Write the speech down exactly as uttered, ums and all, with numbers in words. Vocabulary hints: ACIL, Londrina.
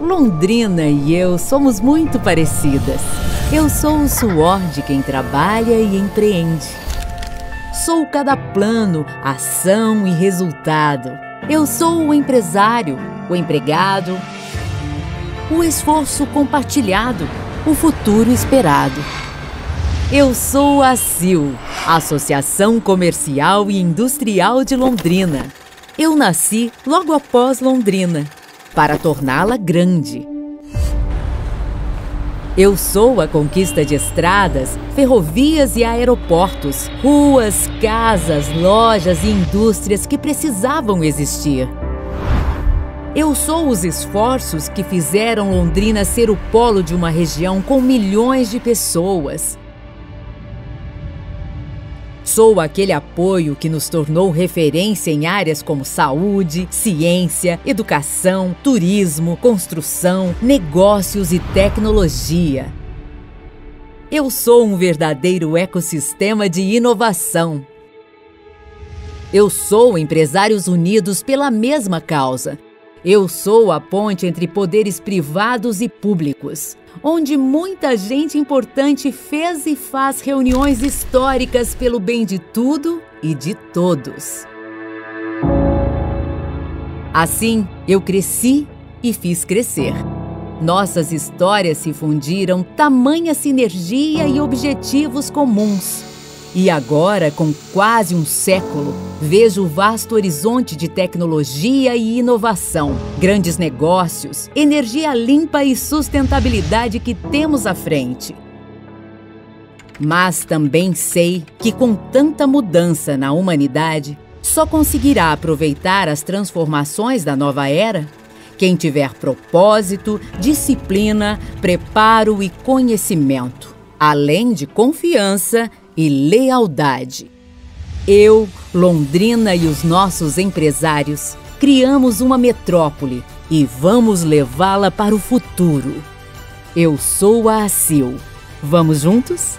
Londrina e eu somos muito parecidas. Eu sou o suor de quem trabalha e empreende. Sou cada plano, ação e resultado. Eu sou o empresário, o empregado, o esforço compartilhado, o futuro esperado. Eu sou a ACIL, Associação Comercial e Industrial de Londrina. Eu nasci logo após Londrina, para torná-la grande. Eu sou a conquista de estradas, ferrovias e aeroportos, ruas, casas, lojas e indústrias que precisavam existir. Eu sou os esforços que fizeram Londrina ser o polo de uma região com milhões de pessoas. Sou aquele apoio que nos tornou referência em áreas como saúde, ciência, educação, turismo, construção, negócios e tecnologia. Eu sou um verdadeiro ecossistema de inovação. Eu sou empresários unidos pela mesma causa. Eu sou a ponte entre poderes privados e públicos, onde muita gente importante fez e faz reuniões históricas pelo bem de tudo e de todos. Assim, eu cresci e fiz crescer. Nossas histórias se fundiram, tamanha sinergia e objetivos comuns. E agora, com quase um século, vejo o vasto horizonte de tecnologia e inovação, grandes negócios, energia limpa e sustentabilidade que temos à frente. Mas também sei que com tanta mudança na humanidade, só conseguirá aproveitar as transformações da nova era quem tiver propósito, disciplina, preparo e conhecimento, além de confiança e lealdade. Eu, Londrina e os nossos empresários criamos uma metrópole e vamos levá-la para o futuro. Eu sou a ACIL. Vamos juntos?